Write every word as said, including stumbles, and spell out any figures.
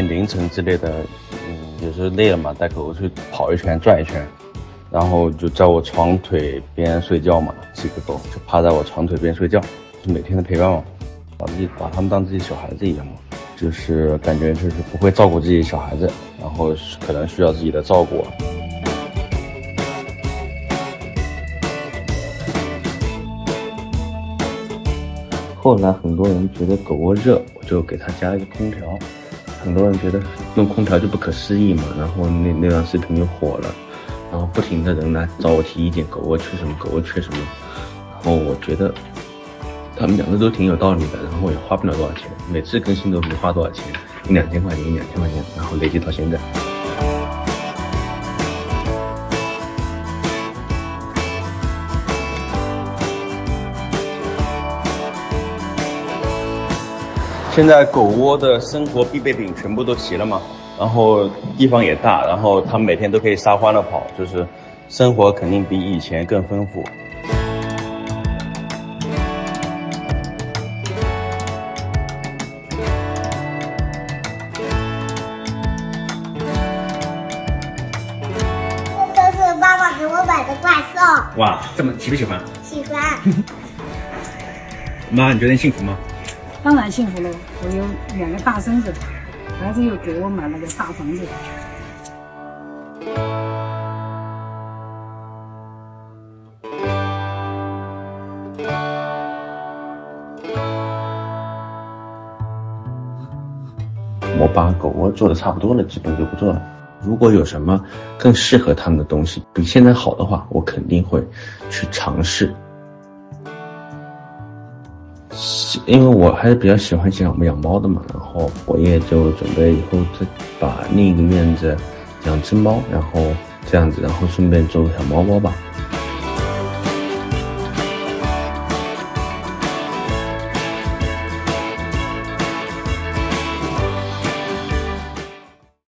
天凌晨之类的，嗯，有时候累了嘛，带狗狗去跑一圈、转一圈，然后就在我床腿边睡觉嘛，几个狗就趴在我床腿边睡觉，就每天的陪伴我，把自己把它们当自己小孩子一样嘛，就是感觉就是不会照顾自己小孩子，然后可能需要自己的照顾。 后来很多人觉得狗狗热，我就给它加了一个空调。很多人觉得用空调就不可思议嘛，然后那那段视频就火了，然后不停的人来找我提意见，狗狗缺什么，狗狗缺什么。然后我觉得他们讲的都挺有道理的，然后也花不了多少钱，每次更新都没花多少钱，一两千块钱，一两千块钱，然后累积到现在。 现在狗窝的生活必备品全部都齐了嘛，然后地方也大，然后它每天都可以撒欢的跑，就是生活肯定比以前更丰富。这都是爸爸给我买的怪兽。哇，这么喜不喜欢？喜欢。妈，你觉得幸福吗？ 当然幸福了，我有两个大孙子，儿子又给我买了个大房子。我把狗窝做的差不多了，基本就不做了。如果有什么更适合他们的东西，比现在好的话，我肯定会去尝试。 因为我还是比较喜欢养养猫的嘛，然后我也就准备以后再把另一个院子养只猫，然后这样子，然后顺便做个小猫窝吧。